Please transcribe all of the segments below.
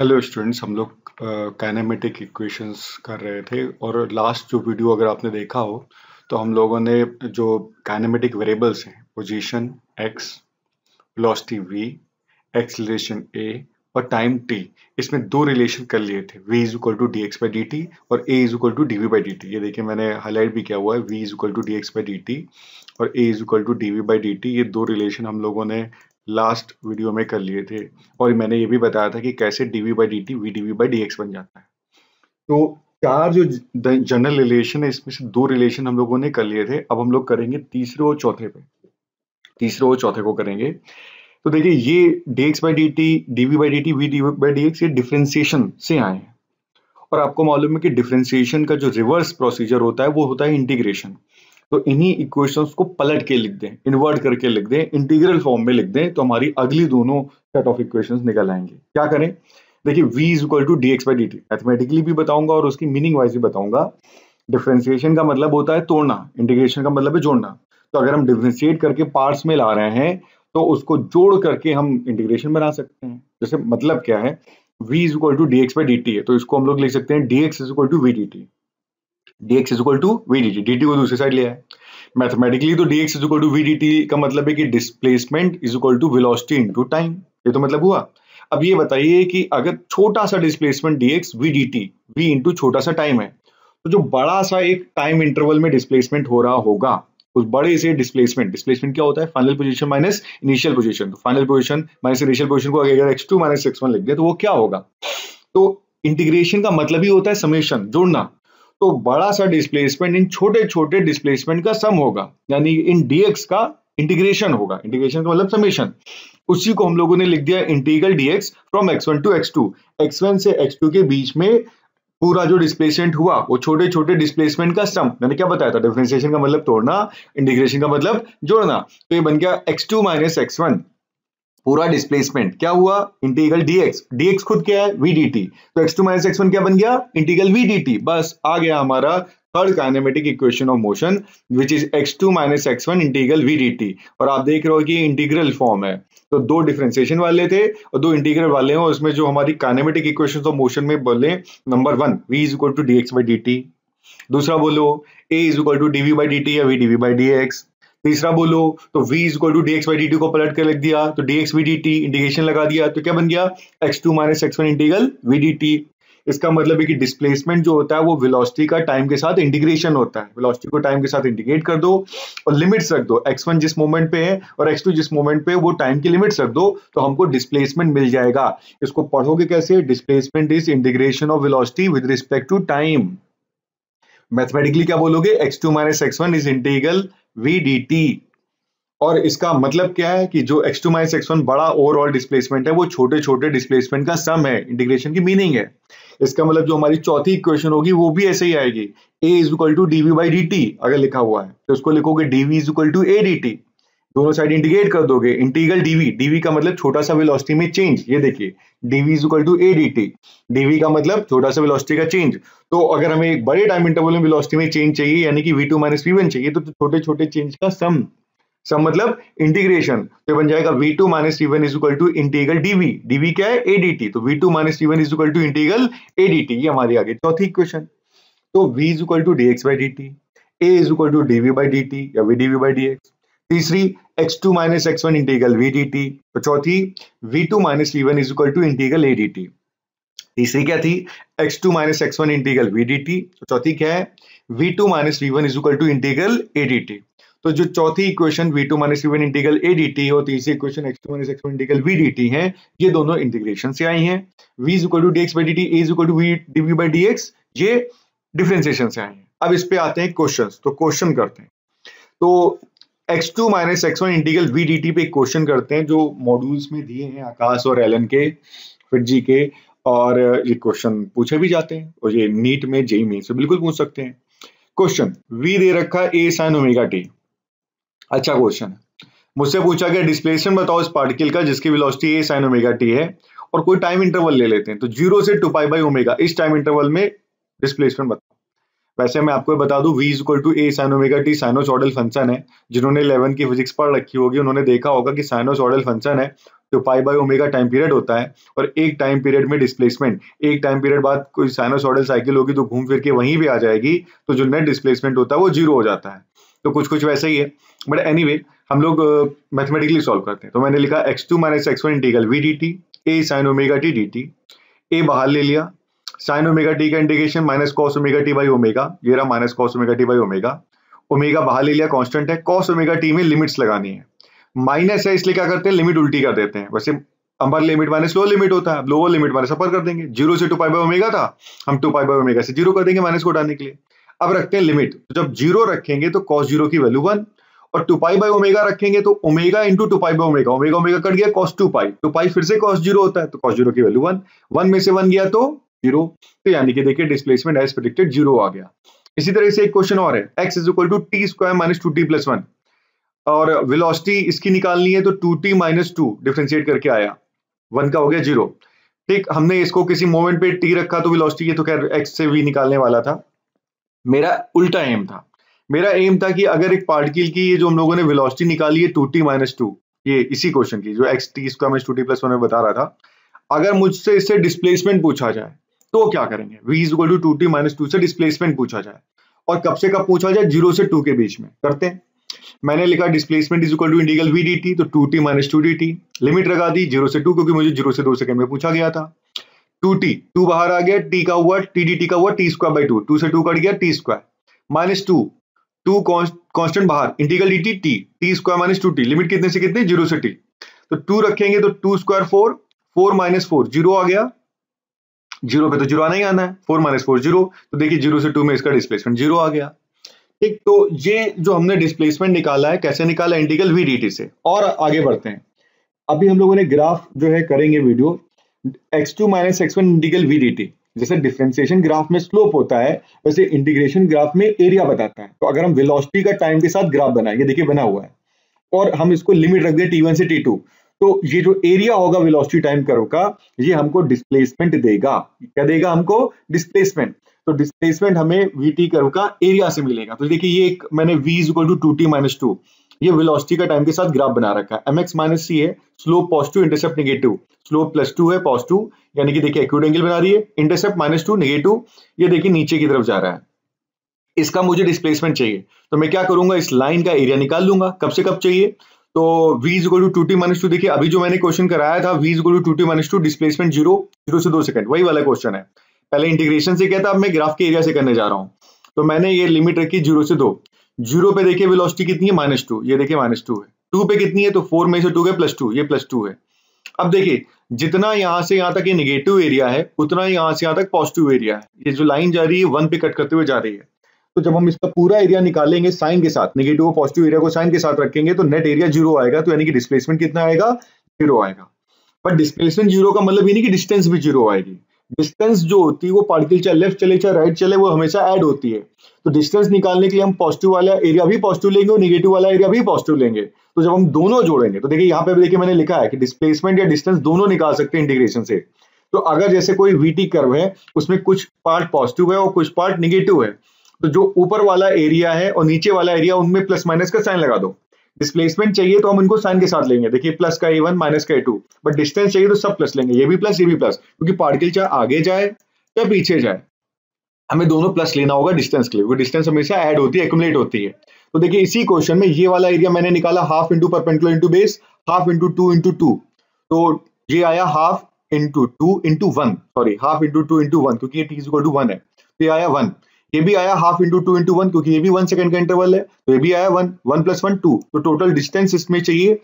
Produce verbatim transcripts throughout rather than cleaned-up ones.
Hello students, हम लोग kinematic equations कर रहे थे और लास्ट जो वीडियो अगर आपने देखा हो तो हम लोगों ने जो काइनेमेटिक वेरिएबल्स हैं position x, velocity v, acceleration a और टाइम टी, इसमें दो रिलेशन कर लिए थे v is equal to d x by d t और a is equal to d v by d t. ये देखिए मैंने हाईलाइट भी किया हुआ है v is equal to d x by d t और a is equal to d v by d t. ये दो रिलेशन हम लोगों ने लास्ट वीडियो में कर लिए थे और मैंने ये भी बताया था कि कैसे dv by d t v d v by d x बन जाता है। तो चार जो जनरल रिलेशन है इसमें से दो रिलेशन हम लोगों ने कर लिए थे, अब हम लोग करेंगे तीसरे और चौथे पे, तीसरे और चौथे को करेंगे। तो देखिए ये dx by d t, dv by d t, v d by d x ये डिफरेंशिएशन से आए हैं और आपको मालूम है कि डिफरेंशिएशन का जो रिवर्स प्रोसीजर होता है वो होता है इंटीग्रेशन। तो इन्हीं इक्वेशंस को पलट के लिख दें, इन्वर्ट करके लिख दें, इंटीग्रल फॉर्म में लिख दें तो हमारी अगली दोनों सेट ऑफ इक्वेशंस निकल आएंगे। क्या करें, देखिए v is equal to d x by d t mathematically भी बताऊंगा और उसकी मीनिंग वाइज भी बताऊंगा। डिफरेंशिएशन का मतलब होता है तोड़ना, इंटीग्रेशन का मतलब है जोड़ना। तो अगर हम डिफरेंशिएट करके पार्ट्स में ला रहे हैं तो उसको जोड़ करके हम इंटीग्रेशन बना सकते हैं। जैसे मतलब क्या है, v is equal to d x by d t है तो इसको हम लोग लिख सकते हैं d x is equal to v d t, dx is equal to v d t, d t को दूसरी साइड लिया है। मैथमेटिकली तो dx is equal to v d t का मतलब है कि displacement is equal to velocity into time, ये तो मतलब हुआ। अब ये बताइए कि अगर छोटा सा displacement dx v dt v into छोटा सा टाइम है तो जो बड़ा सा एक टाइम इंटरवल में डिस्प्लेसमेंट हो रहा होगा उस बड़े से डिस्प्लेसमेंट, डिस्प्लेसमेंट क्या होता है, final position minus initial position. तो final position minus initial position को अगर x two minus x one लिख दे तो वो क्या होगा। तो इंटीग्रेशन का मतलब ही होता है समेशन, जोड़ना। तो बड़ा सा डिस्प्लेसमेंट इन छोटे छोटे डिस्प्लेसमेंट का सम होगा, यानी इन dx का इंटीग्रेशन होगा। इंटीग्रेशन का मतलब समेशन। उसी को हम लोगों ने लिख दिया integral dx from x one to x two, x one से एक्स टू के बीच में पूरा जो डिस्प्लेसमेंट हुआ वो छोटे छोटे डिस्प्लेसमेंट का सम। मैंने क्या बताया था, डिफरेंशिएशन का मतलब तोड़ना, इंटीग्रेशन का मतलब जोड़ना। तो ये बन गया x two minus x one, पूरा डिस्प्लेसमेंट क्या हुआ, इंटीग्रल dx। dx खुद क्या है, v dt। तो x two minus x one क्या बन गया, इंटीग्रल v dt। बस आ गया हमारा third kinematic equation of motion which is x two minus x one integral v dt। और आप देख रहे हो कि इंटीग्रल फॉर्म है, तो दो डिफरेंशिएशन वाले थे और दो इंटीग्रल वाले हैं। उसमें जो हमारी काइनेमेटिक इक्वेशन ऑफ मोशन में बोले, number one v is equal to d x by d t, दूसरा बोलो a is equal to d v by d t या v d v by d x, तीसरा बोलो तो v is equal to d x by d t को पलट कर लिख दिया तो d x v d t, integration लगा दिया तो क्या बन गया x two minus x one integral v d t. इसका मतलब है कि डिस्प्लेसमेंट जो होता है वो वेलोसिटी का टाइम के साथ इंटीग्रेशन होता है। वेलोसिटी को टाइम के साथ इंटीग्रेट कर दो और लिमिट्स रख दो, एक्स वन जिस मोमेंट पे है और एक्स टू जिस मोमेंट पे है वो टाइम की लिमिट्स रख दो तो हमको डिस्प्लेसमेंट मिल जाएगा। इसको पढ़ोगे कैसे, displacement is integration of velocity with respect to time. Mathematically क्या बोलोगे, x two minus x one is integral v dt। और इसका मतलब क्या है कि जो x two minus x one बड़ा ओवरऑल डिस्प्लेसमेंट है वो छोटे छोटे डिस्प्लेसमेंट का सम है, इंटीग्रेशन की मीनिंग है। इसका मतलब जो हमारी चौथी इक्वेशन होगी वो भी ऐसे ही आएगी, a is equal to d v by d t अगर लिखा हुआ है तो उसको लिखोगे d v is equal to a d t, दोनों साइड इंटीग्रेट कर दोगे इंटीग्रल डीवी। डीवी का मतलब छोटा सा वेलोसिटी में चेंज, ये देखिए d v is equal to a d t, d v का मतलब छोटा सा वेलोसिटी का चेंज। तो अगर हमें एक बड़े टाइम इंटरवल में वेलोसिटी में चेंज चाहिए यानी कि v two minus v one चाहिए तो छोटे छोटे चेंज का सम, सम मतलब इंटीग्रेशन। तो बन जाएगा v two minus v one is equal to integral d v, d v क्या है ए डी टी, तो v two minus v one is equal to integral a d t. ये हमारी आगे चौथी इक्वेशन। तो v is equal to d x by d t, a is equal to d v by d t या v d v by d x, तीसरी x two minus x one integral v dt और चौथी v two minus v one is equal to integral a dt। तीसरी क्या थी, x two minus x one integral v dt, तो चौथी क्या है v two minus v one is equal to integral a dt। तो जो चौथी equation v two minus v one integral a dt और तीसरी equation x two minus x one integral v dt है, ये दोनों इंटीग्रेशन से आई हैं। v is equal to dx by dt, a is equal to dv by dx, ये differentiation से आई हैं। अब इस पे आते हैं क्वेश्चंस, तो क्वेश्चन करते हैं। तो x two minus x one integral v d t पे क्वेश्चन करते हैं जो मॉड्यूल्स में दिए हैं आकाश और एलन के, फिर जी के, और ये क्वेश्चन पूछे भी जाते हैं और ये नीट में जेई मेंस से बिल्कुल पूछ सकते हैं। क्वेश्चन v दे रखा a साइन ओमेगा टी, अच्छा क्वेश्चन है। मुझसे पूछा गया डिस्प्लेसमेंट बताओ इस पार्टिकल का जिसकी velocity a sine omega t है और कोई टाइम इंटरवल ले लेते हैं तो जीरो से टू पाई बाई ओमेगा, इस टाइम इंटरवल में डिस्प्लेसमेंट बताओ। वैसे मैं आपको बता दूं v equal to a sine omega t sinusoidal function है। जिन्होंने इलेवन की फिजिक्स पढ़ रखी होगी उन्होंने देखा होगा कि साइनोसॉइडल फंक्शन है जो pi by omega time period होता है, और एक टाइम पीरियड में डिस्प्लेसमेंट, एक टाइम पीरियड बाद कोई साइनोसॉइडल साइकिल होगी तो घूम फिर के वहीं भी आ जाएगी, तो जो नेट डिस्प्लेसमेंट होता है वो जीरो हो जाता है। तो कुछ कुछ वैसा ही है, बट एनीवे हम लोग मैथमेटिकली सॉल्व करते हैं। तो मैंने लिखा x two minus x one integral v d t a sine omega t d t, a बाहर ले लिया, साइन ओमेगा टी का integration minus cos omega t by omega, ये रहा minus cos omega t by omega, omega बाहर ले लिया constant है, कॉस ओमेगा टी में लिमिट्स लगानी है, माइनस है इसलिए क्या करते हैं लिमिट उल्टी कर देते हैं, वैसे upper limit minus lower limit होता है, लोअर लिमिट माइनस अपर कर देंगे, जीरो से टू पाई बाय ओमेगा था, हम टू पाई बाय ओमेगा से जीरो कर देंगे माइनस को हटाने के लिए। अब रखते हैं लिमिट, जब जीरो रखेंगे तो कॉस जीरो की वैल्यू वन, और टू पाई बाय ओमेगा रखेंगे तो omega into two pi by omega, omega omega cut गया cos two pi, two pi फिर से कॉस जीरो होता है, तो कॉस जीरो की वैल्यू वन, वन में से वन गया तो जीरो, तो यानी कि देखिए डिस्प्लेसमेंट एज प्रेडिक्टेड जीरो आ गया। इसी तरह से एक क्वेश्चन और है, x is equal to t square minus two t plus one, और वेलोसिटी इसकी निकालनी है तो two t minus two differentiate करके आया, वन का हो गया जीरो, ठीक। हमने इसको किसी मोमेंट पे टी रखा तो वेलोसिटी, ये तो खैर एक्स से वी निकालने वाला था, मेरा उल्टा एम था, मेरा एम था कि अगर एक पार्टिकल की ये जो हम लोगों ने वेलोसिटी निकाली है टू टी माइनस टू, ये इसी क्वेश्चन की जो x t square minus two t plus one में बता रहा था, अगर मुझसे इससे डिस्प्लेसमेंट पूछा जाए तो क्या करेंगे, v is equal to two t minus two से डिस्प्लेसमेंट पूछा जाए, और कब से कब पूछा जाए, जीरो से टू के बीच में करते हैं। मैंने लिखा displacement is equal to integral v d t, तो two t minus two d t, limit लगा दी जीरो से टू क्योंकि मुझे जीरो से दो सेकंड में पूछा गया था, टू टी टू बाहर आ गया, टी का हुआ टी डी टी का हुआ t square by two, two से टू कट गया t square minus two, two constant बाहर integral d t t, t square minus two t, limit कितने से कितने जीरो से टी, तो टू रखेंगे तो two square four, four minus four zero आ गया, जीरो पे तो जीरो आना ही आना है, फोर माइनस फोर जीरो, तो देखिए जीरो से टू में इसका डिस्प्लेसमेंट जीरो आ गया, ठीक। तो ये जो हमने डिस्प्लेसमेंट निकाला है कैसे निकाला, इंटीग्रल वी डी टी से। और आगे बढ़ते हैं, अभी हम लोगों ने ग्राफ जो है करेंगे video x two minus x one integral v d t, जैसे डिफरेंशिएशन ग्राफ में स्लोप होता है वैसे इंटीग्रेशन ग्राफ में एरिया बताता है, तो अगर हम वेलोसिटी का टाइम के साथ ग्राफ बनाएंगे, देखिए बना हुआ है, और हम इसको लिमिट रख दे टी वन से टी टू, तो ये जो एरिया होगा वेलोसिटी टाइम कर्व का, ये हमको डिस्प्लेसमेंट देगा, क्या देगा हमको डिस्प्लेसमेंट, तो डिस्प्लेसमेंट हमें वी टी कर्व का एरिया से मिलेगा। तो देखिए ये एक मैंने v is equal to two t minus two, ये वेलोसिटी का टाइम के साथ ग्राफ बना रखा है, एम एक्स माइनस सी है, slope positive intercept negative, slope plus two है पॉजिटिव, यानी कि देखिए एक्यूट एंगल बना रही है, इंटरसेप्ट माइनस टू नेगेटिव, ये देखिए नीचे की तरफ जा रहा है, इसका मुझे डिस्प्लेसमेंट चाहिए, तो मैं क्या करूंगा इस लाइन का एरिया निकाल लूंगा, कब से कब चाहिए, तो v is equal to two t minus two, देखिए अभी जो मैंने क्वेश्चन कराया था v is equal to two t minus two, displacement zero, zero से दो सेकंड, वही वाला क्वेश्चन है, पहले इंटीग्रेशन से किया था, अब मैं ग्राफ के एरिया से करने जा रहा हूँ। तो मैंने ये लिमिट रखी जीरो से दो, जीरो पे देखिए वेलोसिटी कितनी है माइनस टू, ये देखिए माइनस टू है, टू पे कितनी है तो फोर में से टू गए प्लस टू, ये प्लस टू है। अब देखिए जितना यहाँ से यहाँ तक ये निगेटिव एरिया है उतना ही यहाँ से यहाँ तक पॉजिटिव एरिया है, ये जो लाइन जा रही है वन पे कट करते हुए जा रही है, तो जब हम इसका पूरा एरिया निकालेंगे साइन के साथ, नेगेटिव और पॉजिटिव एरिया को साइन के साथ रखेंगे तो नेट एरिया जीरो आएगा, तो यानी कि डिस्प्लेसमेंट कितना आएगा जीरो आएगा। बट डिस्प्लेसमेंट जीरो का मतलब ये नहीं कि डिस्टेंस भी जीरो आएगी, डिस्टेंस जो होती है वो पार्टिकल चाहे लेफ्ट चले चाहे राइट चले वो हमेशा ऐड होती है, तो डिस्टेंस निकालने के लिए हम पॉजिटिव वाला एरिया भी पॉजिटिव लेंगे और नेगेटिव वाला एरिया भी पॉजिटिव लेंगे, तो जब हम दोनों जोड़ेंगे तो देखिए यहाँ पे देखिए मैंने लिखा है कि डिस्प्लेसमेंट या डिस्टेंस दोनों निकाल सकते हैं इंटीग्रेशन से। तो अगर जैसे कोई वीटी कर्व है उसमें कुछ पार्ट पॉजिटिव है और कुछ पार्ट निगेटिव है, तो जो ऊपर वाला एरिया है और नीचे वाला एरिया उनमें प्लस माइनस का साइन लगा दो, डिस्प्लेसमेंट चाहिए तो हम उनको साइन के साथ लेंगे, देखिए प्लस का ए वन माइनस का ए टू, बट डिस्टेंस चाहिए तो सब प्लस लेंगे, ये भी प्लस ये भी प्लस, क्योंकि पार्टिकल चाहे आगे जाए चाहे पीछे जाए हमें दोनों प्लस लेना होगा डिस्टेंस के लिए, क्योंकि डिस्टेंस हमेशा ऐड होती है एक्यूमुलेट होती है। तो देखिए इसी क्वेश्चन में ये वाला एरिया मैंने निकाला half into perpendicular into base, half into two into two, तो ये आया half into two into one, sorry half into two into one क्योंकि ये t is equal to one है, तो ये आया वन, ये भी आया half into two into one क्योंकि ये भी वन सेकंड का इंटरवल है, तो ये भी आया one, one plus one two, तो टोटल डिस्टेंस इसमें चाहिए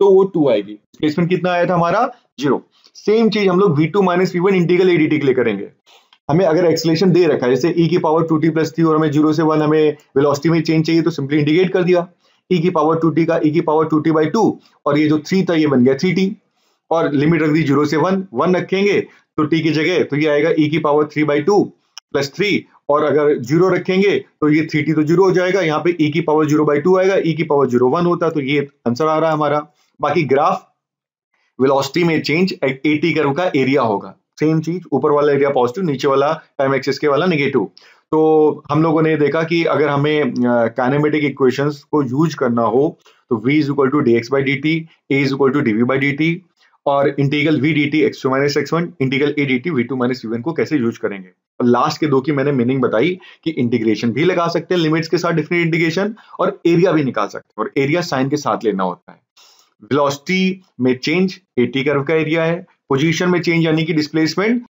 तो वो टू आएगी, डिस्प्लेसमेंट कितना आया था हमारा जीरो। सेम चीज हम लोग v two minus v one integral a d t के लिए करेंगे, हमें अगर एक्सेलरेशन दे रखा है जैसे ई की power two t plus three और हमें जीरो से वन हमें वेलोसिटी में चेंज चाहिए तो सिंपली इंडिकेट कर दिया, ई की पावर टू टी का ई की power two t by two, और ये जो थ्री था ये बन गया थ्री टी, और लिमिट रख दी जीरो से वन, वन रखेंगे तो टी की जगह तो ये आएगा ई की power three by two plus three, और अगर जीरो रखेंगे तो ये थ्री टी तो जीरो हो जाएगा, यहाँ पे e की पावर जीरो बाई टू आएगा, e की पावर जीरो वन होता तो ये आंसर आ रहा है हमारा। बाकी ग्राफ वेलोसिटी में चेंज एटी कर्व का एरिया होगा, सेम चीज ऊपर वाला एरिया पॉजिटिव नीचे वाला टाइम एक्सिस के वाला नेगेटिव। तो हम लोगों ने देखा कि अगर हमें काइनेमेटिक इक्वेशंस को यूज करना हो तो v is equal to d x by d t, a is equal to d v by d t, और integral v d t x two minus x one, integral a d t v two minus u one को कैसे use करेंगे। और last के दो की मैंने meaning बताई कि इंटीग्रेशन भी लगा सकते हैं लिमिट्स के साथ, डिफरेंट इंटीग्रेशन, और एरिया भी निकाल सकते हैं, और एरिया साइन के साथ लेना होता है। वेलोसिटी में चेंज ए टी कर्व का एरिया है, पोजीशन में चेंज यानी कि डिस्प्लेसमेंट,